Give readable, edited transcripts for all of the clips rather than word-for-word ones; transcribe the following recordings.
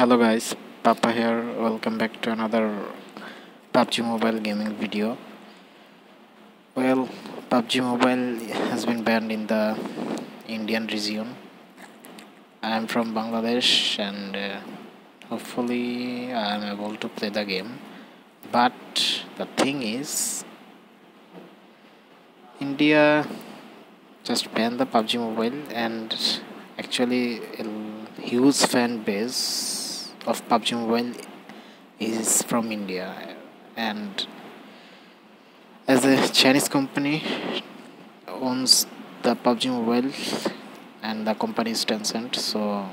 Hello guys, Papa here. Welcome back to another PUBG Mobile gaming video. Well, PUBG Mobile has been banned in the Indian region. I am from Bangladesh and hopefully I am able to play the game. But the thing is, India just banned the PUBG Mobile, and actually a huge fan base of PUBG Mobile is from India, and as a Chinese company owns the PUBG Mobile and the company is Tencent, so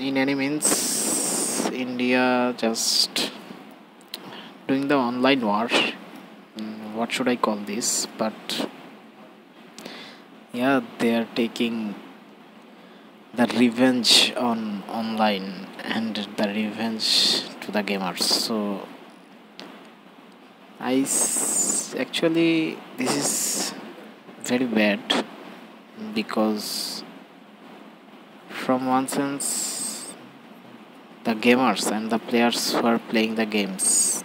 in any means India just doing the online war. What should I call this? But yeah, they are taking the revenge on online and the revenge to the gamers. So actually this is very bad, because from one sense the gamers and the players who are playing the games,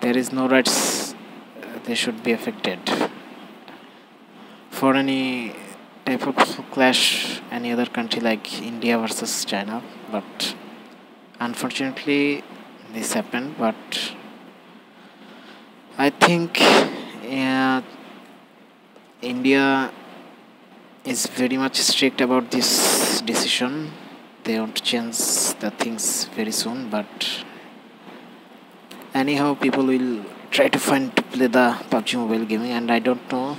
there is no rights. They should be affected for any type of clash, any other country like India versus China. But unfortunately this happened. But I think India is very much strict about this decision. They want to change the things very soon, but anyhow, people will try to find to play the PUBG Mobile gaming, and I don't know,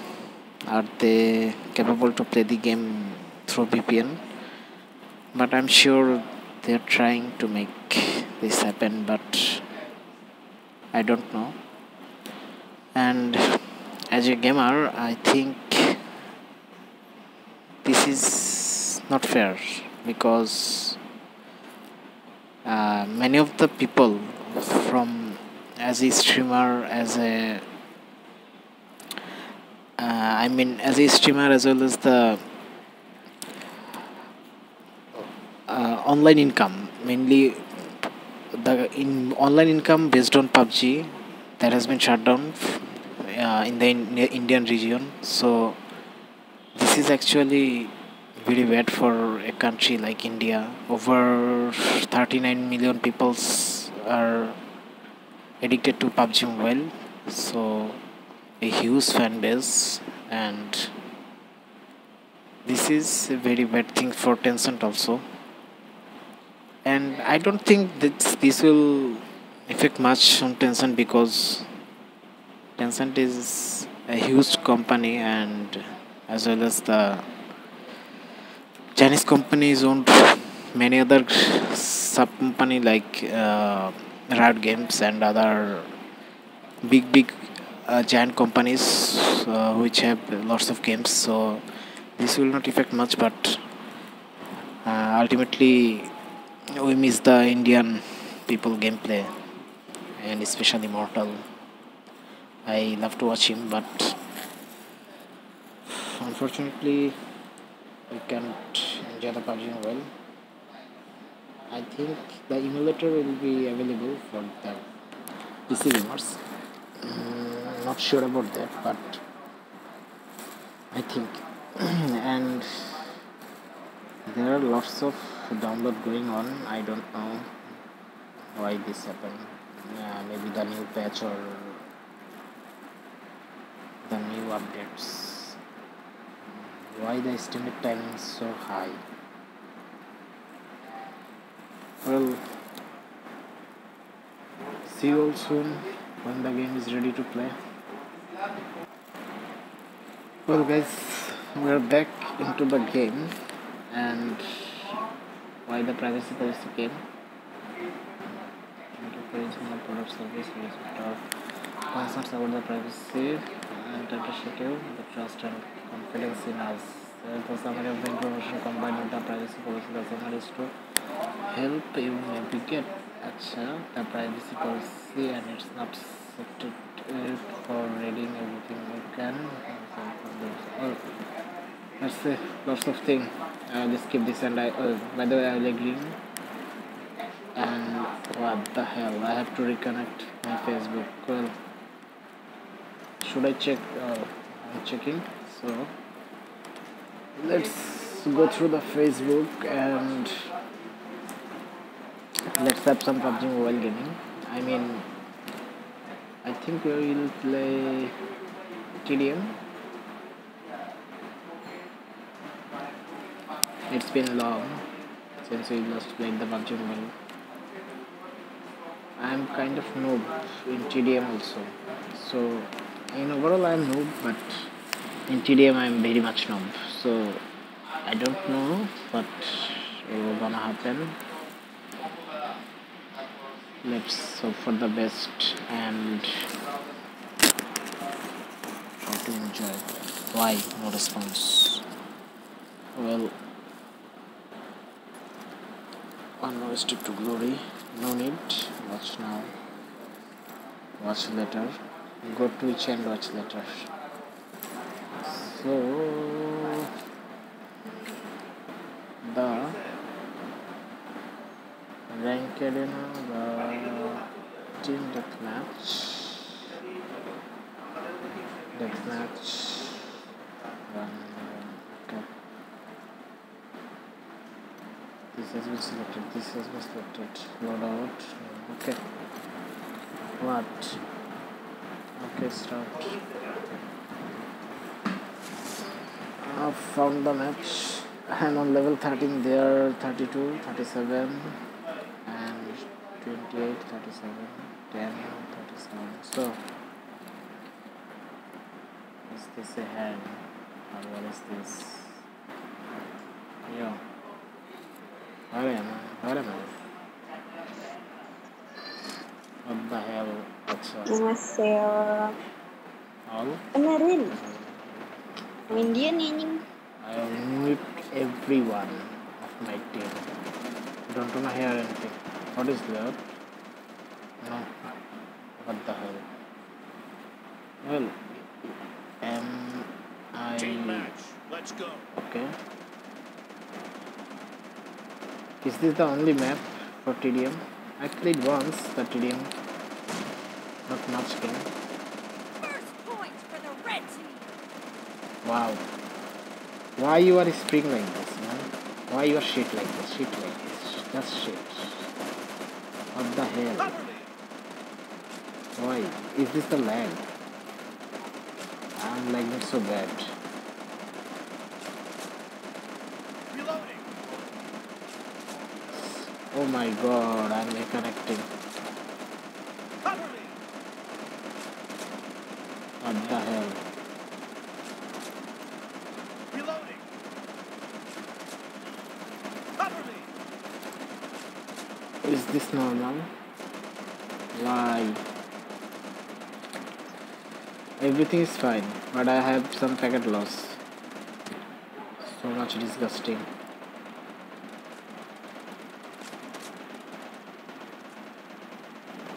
are they capable to play the game through VPN? But I'm sure they're trying to make this happen, but I don't know. And as a gamer, I think this is not fair, because many of the people as a streamer, as a streamer as well as the online income, mainly the online income based on PUBG, that has been shut down in the Indian region. So this is actually very bad for a country like India. Over 39 million people are addicted to PUBG Mobile, so a huge fan base, and this is a very bad thing for Tencent also. And I don't think that this will affect much on Tencent, because Tencent is a huge company, and as well as the Chinese companies owned many other sub company like Riot Games and other big giant companies which have lots of games. So this will not affect much, but ultimately we miss the Indian people gameplay, and especially Mortal. I love to watch him, but unfortunately we can't enjoy the PUBG Mobile. I think the emulator will be available for the PC gamers. Not sure about that, but I think and there are lots of download going on. I don't know why this happened. Maybe the new patch or the new updates. Why the estimate timing is so high? Well, see you all soon when the game is ready to play. Well guys, we are back into the game, and why the privacy policy came? Enterprise and the product service is tough. Concerns about the privacy and initiative, the trust and confidence in us. The summary of the information combined with the privacy policy, the summary is true. Help you navigate. Acha, the privacy policy and its substitute for reading everything you can. That's lots of things. I'll just keep this and by the way, I will agree. And what the hell, I have to reconnect my Facebook. Well, should I check? I'm checking. So let's go through the Facebook and let's have some PUBG Mobile gaming. I mean, I think we will play TDM. It's been long since we last played the PUBG Mobile. I am kind of noob in TDM also. So in overall I am noob, but in TDM I am very much noob. So I don't know what is gonna happen. Let's hope for the best and try to enjoy. Why no response? Well, unrestricted to glory, no need. Watch now, watch later, go Twitch and watch later. So the ranked arena, the team deathmatch this has been selected, loadout, okay, what, okay, start. I found the match. I'm on level 13, they are 32, 37, and 28, 37, 10, 37, so, is this a hand, or what is this, yeah. I don't know. What the hell? What's up? I'm Indian inning. I whipped everyone of my team. Don't want to hear anything. What is that? No. What the hell? Well, team match. Let's go. Okay. Is this the only map for TDM? I played once the TDM, not much game. First point for the red team. Wow. Why you are spring like this, man? Why you are shit like this? That's shit. What the hell? Why? Is this the lag? I'm lagging so bad. Oh my god, I'm reconnecting. What the hell? Reloading. Is this normal? Why? Everything is fine, but I have some packet loss. So much disgusting.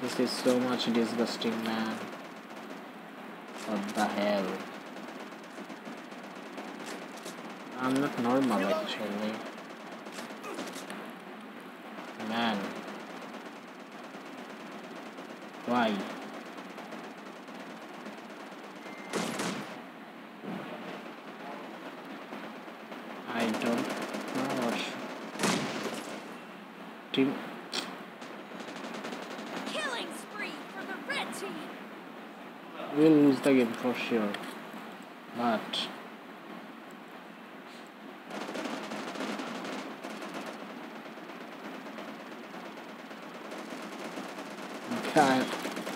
This is so much disgusting, man. What the hell? I'm not normal actually. Man. Why? I don't know what team. We'll lose the game for sure, but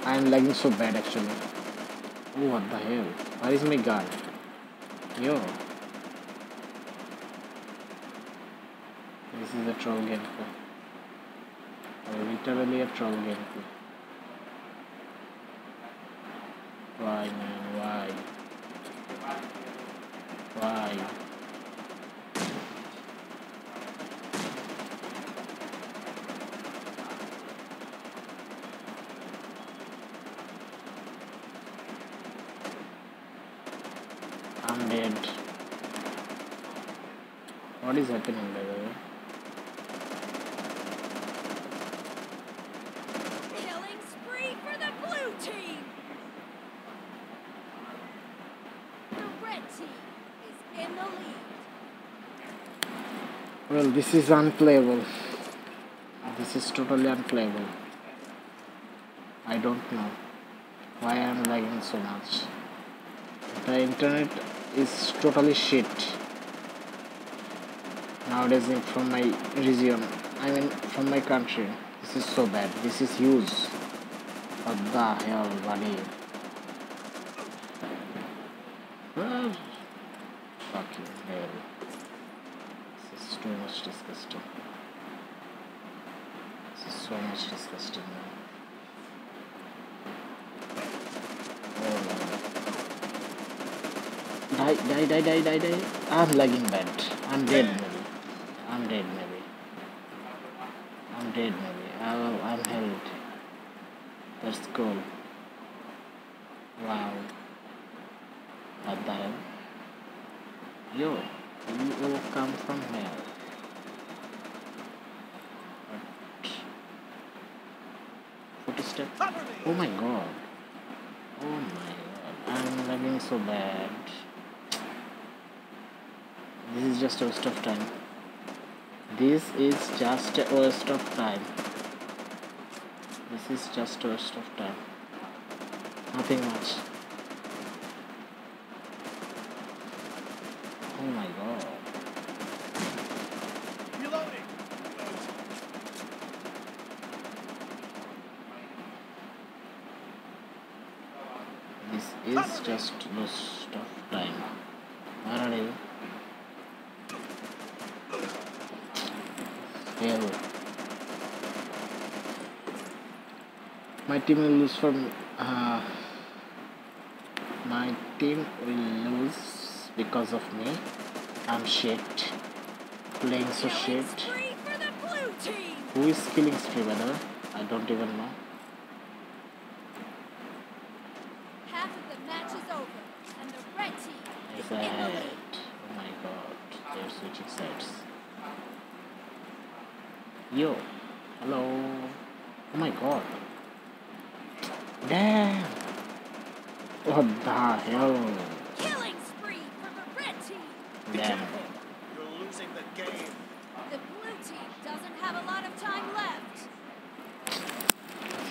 I'm lagging so bad actually. Oh, what the hell? Where is my guard? Yo, this is a troll gameplay. Literally a troll gameplay. Why, man? Why? Why? I'm dead. What is happening, by the way? Killing spree for the blue team. The red team is in the lead. Well, this is unplayable. This is totally unplayable. I don't know why I am lagging so much. The internet is totally shit nowadays from my region, I mean from my country. This is so bad. This is huge. What the hell, buddy? Fucking hell. This is too much disgusting. This is so much disgusting now. Die. I'm lagging bad. I'm dead maybe. I'm held. That's cool. Wow. What the hell? Yo, you all come from here. What? Footsteps? Oh my god. I'm lagging so bad. This is just a waste of time. This is just a waste of time. Nothing much. Oh my god. Reloading. This is just a waste of time. Where are you? My team will lose because of me. I'm shit. Playing so shit. Who is killing spree, by the way? I don't even know. Half of the match is over, and the red team is in the lead. Oh my god, they're switching sides. Yo, hello. Oh my god. Damn. What the hell? Killing spree for the red team. Damn. You're losing the game. The blue team doesn't have a lot of time left.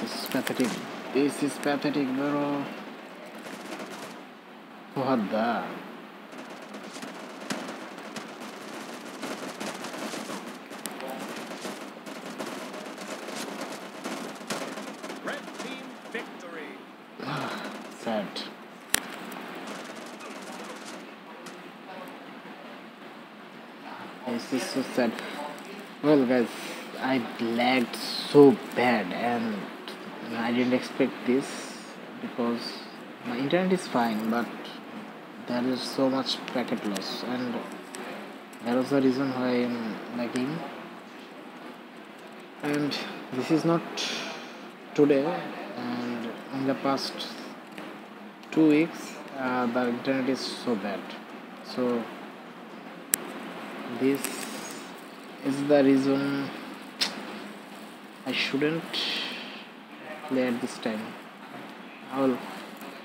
This is pathetic, bro. What the? This is so sad. Well guys, I lagged so bad and I didn't expect this because my internet is fine, but there is so much packet loss, and that was the reason why I'm lagging. And this is not today, and in the past 2 weeks the internet is so bad. So this is the reason I shouldn't play at this time.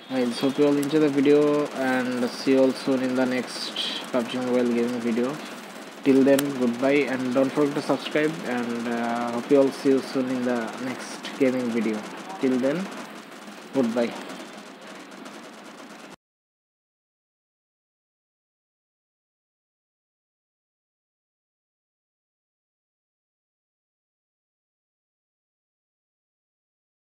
Guys, hope you all enjoy the video and see you all soon in the next PUBG Mobile gaming video. Till then, goodbye, and don't forget to subscribe, and hope you all see you soon in the next gaming video. Till then, goodbye.